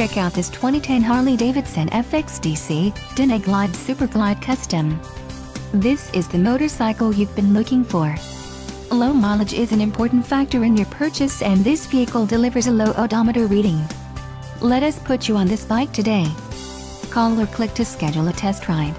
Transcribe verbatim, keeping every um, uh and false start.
check out this twenty ten Harley-Davidson F X D C, Dyna Glide Super Glide Custom. This is the motorcycle you've been looking for. Low mileage is an important factor in your purchase, and this vehicle delivers a low odometer reading. Let us put you on this bike today. Call or click to schedule a test ride.